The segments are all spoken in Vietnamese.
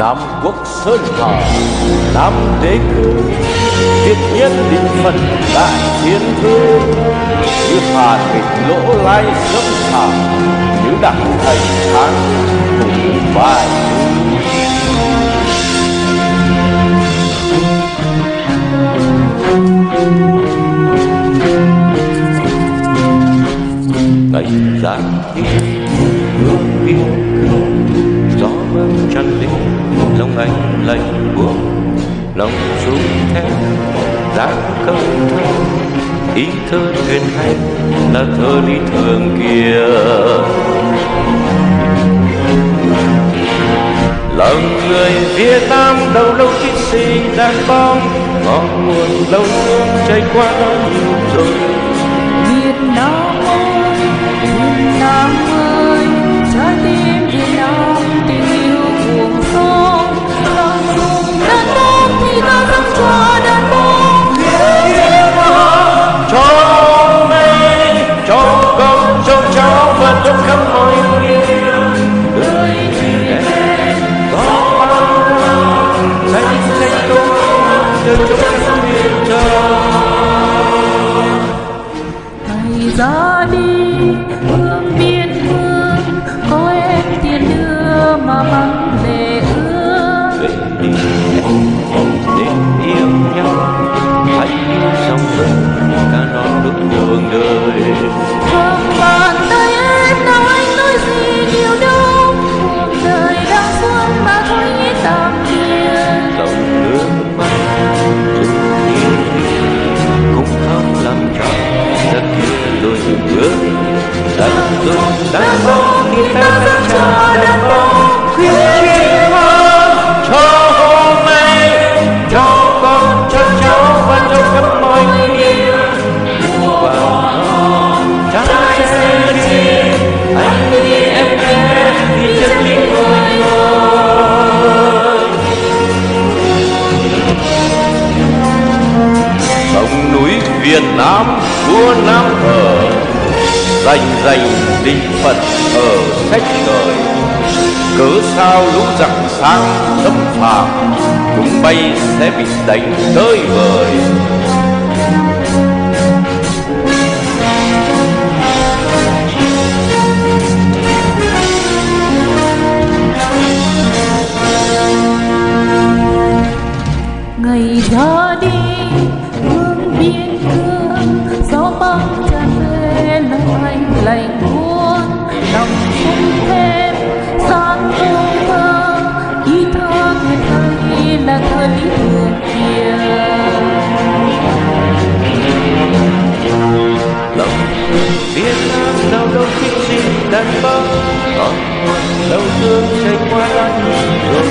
Nam quốc sơn hà, Nam đế cử, Việt nhân định phần đại thiên thương. Như Hà Tịch Lỗ Lai dâm thảm, như đặng thầy tháng cùng bài. Ngày dài tiếng hương biêu hương, gió bơm tràn linh lòng anh lầy buông, lòng xuống thép dáng câu thơ. Ý thơ truyền hay là thơ Lý Thường Kiệt, lòng người Việt Nam đầu lâu chiến sĩ đang bóng. Ngọn nguồn lâu nước chảy qua bao nhiêu rồi. Việt Nam ơi, Việt Nam ơi, trái tim Việt Nam tình yêu cuồng sông. Lòng cùng đất nước thì ta dâng cho đất nước. Việt Nam cho hôm nay, cho con, cho cháu và cho khắp mọi người. Đời Việt Nam có bao lâu danh danh tôi cho chúng Việt Nam. Hãy ra đi phương biên hương, có em tiền đưa mà mắng về ước. Để yêu nhau, hãy yêu sông lớn cả non nước đường đời. Không bàn tay em nào anh nói gì điều đâu, cuộc đời đang xuống mà thôi nghĩ tạm biệt. Dòng nước mắt dừng yêu cũng không làm cho giấc kia đôi bước. Đánh dùng đánh bóng khi ta dâng cho đánh bóng. Khuyên chị mơ cho hôm nay, cho con, cho cháu và cho khắp mọi người. Mùa non trái xe đi, anh đi em nghe vì chân linh ngôi ngôi. Sông núi Việt Nam vua Nam thờ, rành rành đình Phật ở sách trời. Cớ sao lúc giặc sang xâm phạm, chúng bay sẽ bị đánh tơi bời. Ngày ra đi phương biên cương, gió băng tràn về lòng anh lạnh buốt. Lòng sung thêm sáng câu thơ, ý thơ người thầy là thơ Lý Thường Kiệt. Lòng Việt Nam đau đâu khi gì đàn bóng, còn nguồn lâu thương chảy qua lan rồi.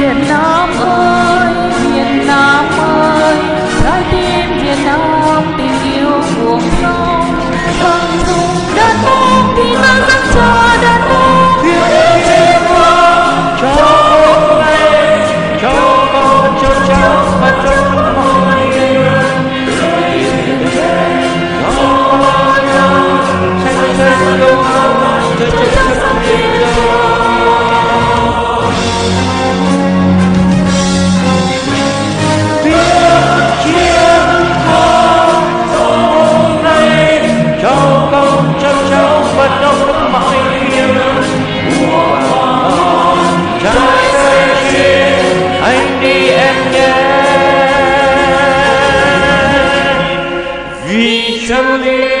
Việt Nam ơi, Việt Nam ơi, trái tim Việt Nam tình yêu cuồng sông. Bằng dùng đất nước thì ta dâng cho đất nước. Việt Nam cho hôm nay, cho con, cho cháu và cho khắp mọi người. Việt Nam cho bao lâu xanh xanh yêu thương cho chân sông Việt Nam. Hãy